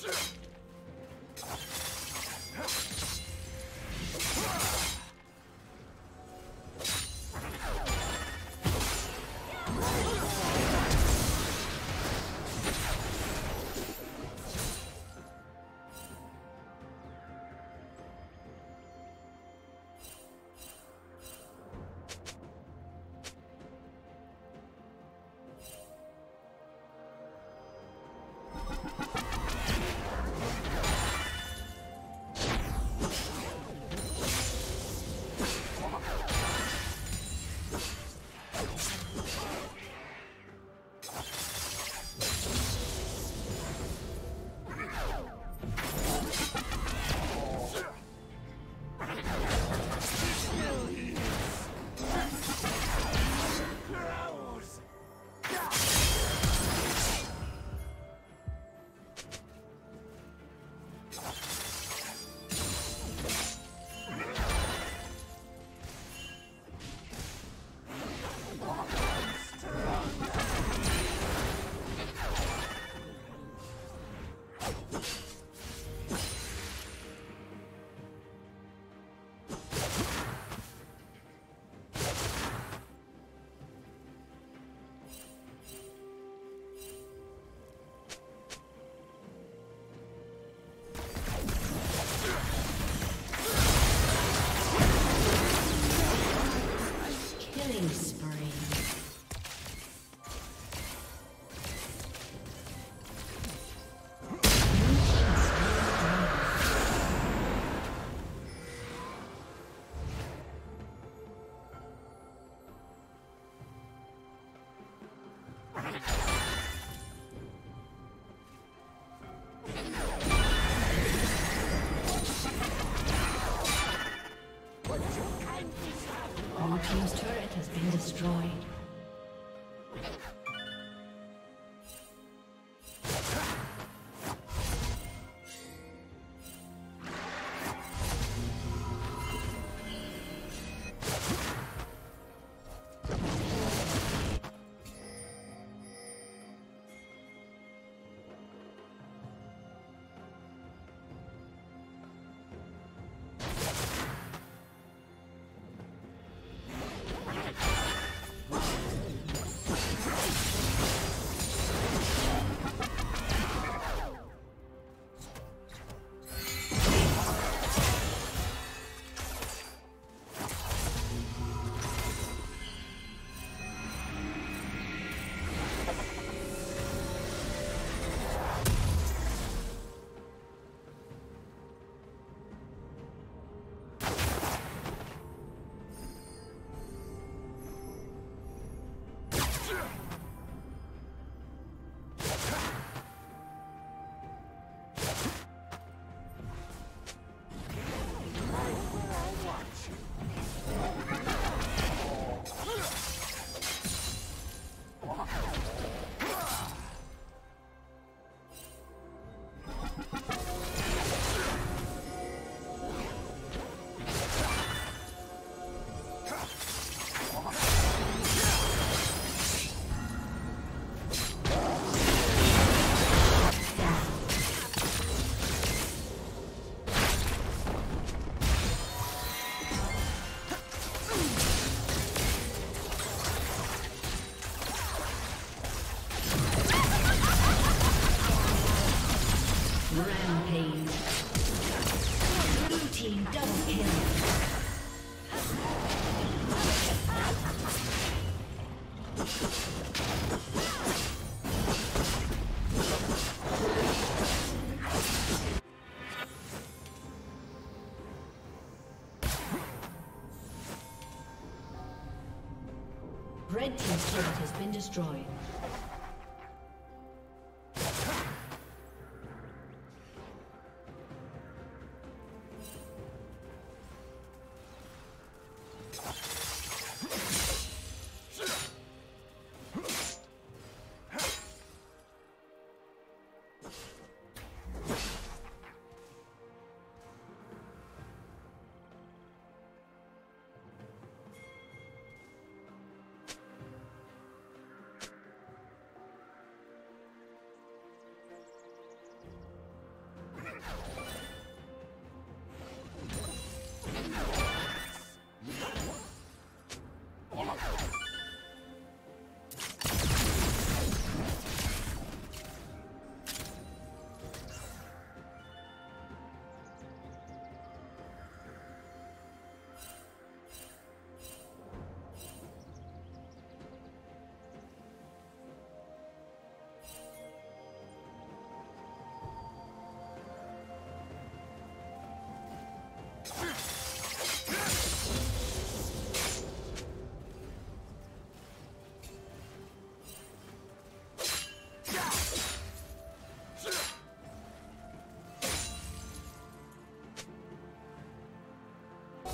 Sure. Rampage. Blue team double kill. Red team's turret has been destroyed.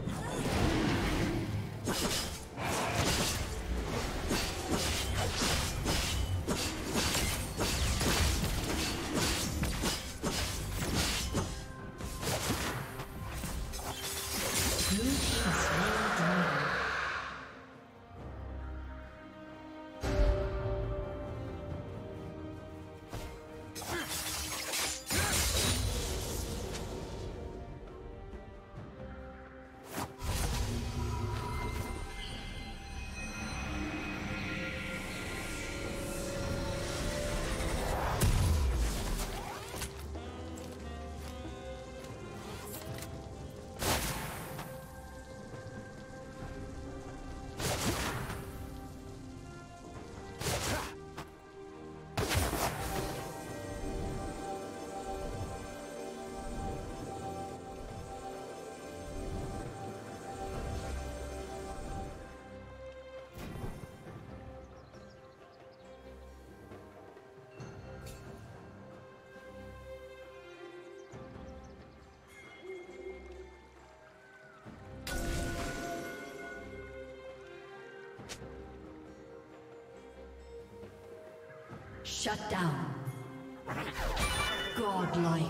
Shut down. Godlike.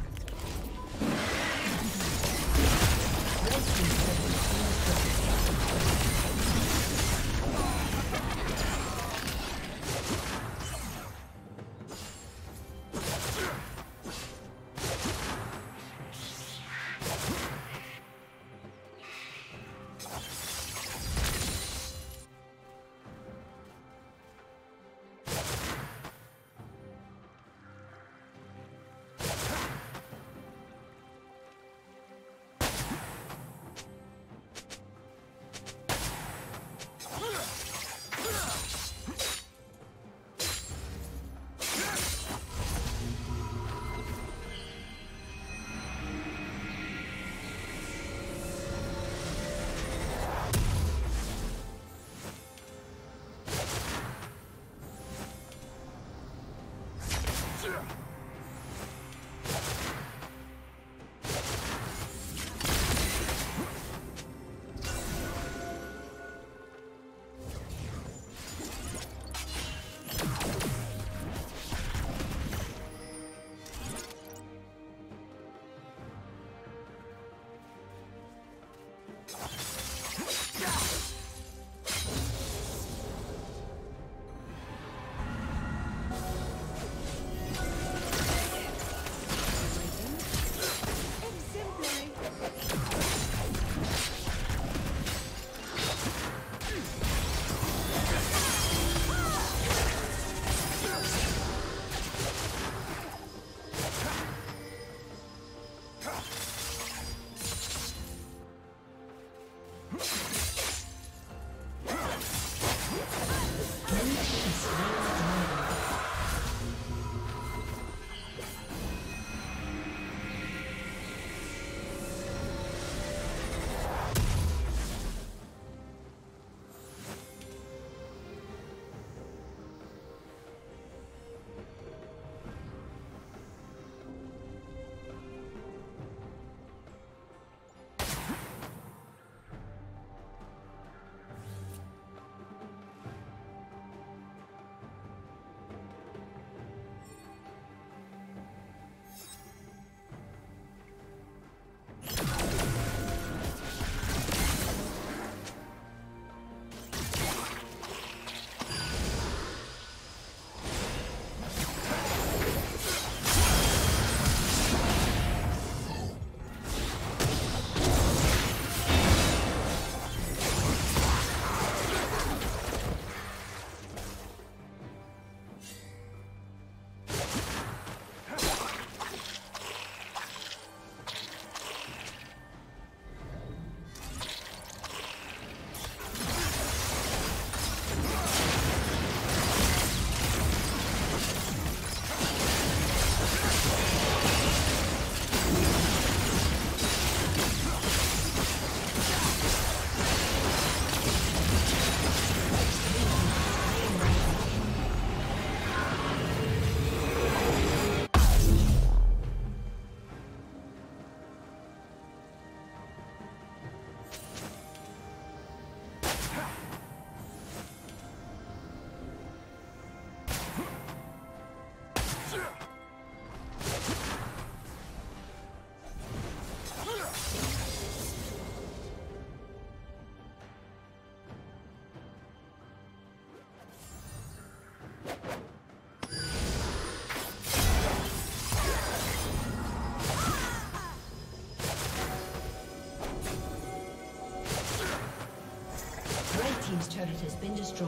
Red team's turret has been destroyed. Red team's turret has been destroyed. Team's turret has been destroyed.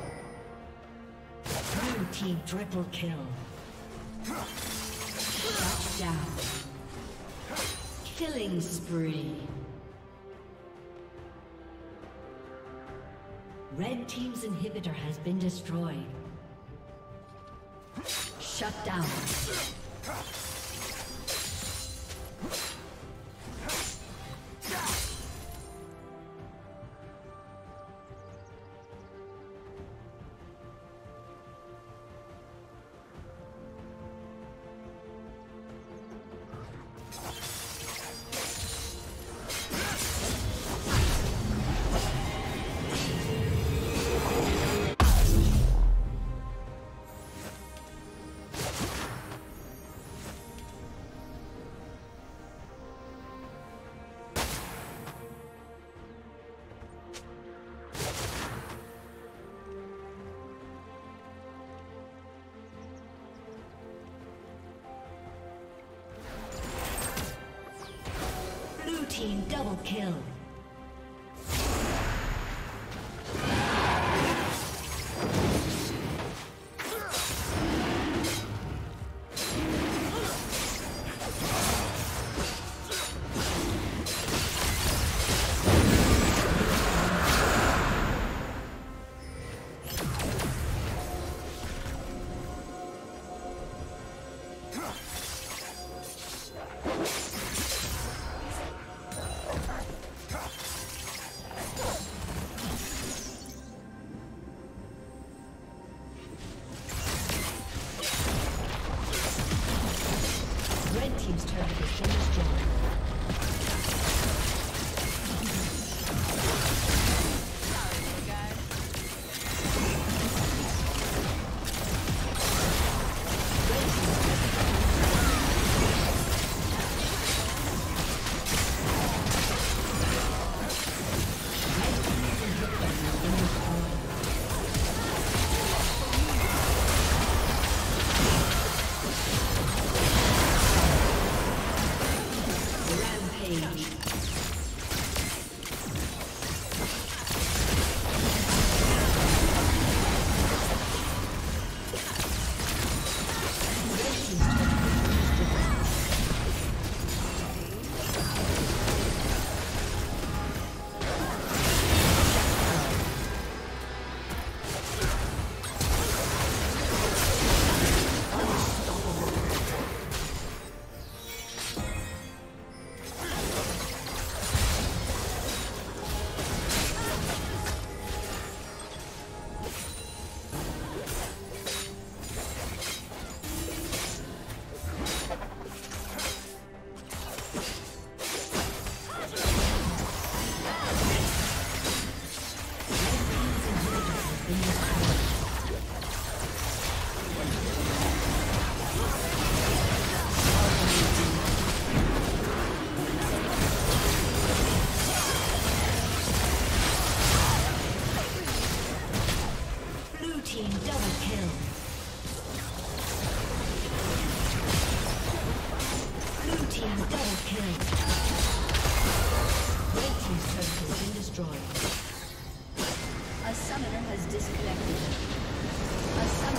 Blue team triple kill. Touchdown. Killing spree. Red team's inhibitor has been destroyed. Shut down. Team double kill. A summoner has disconnected.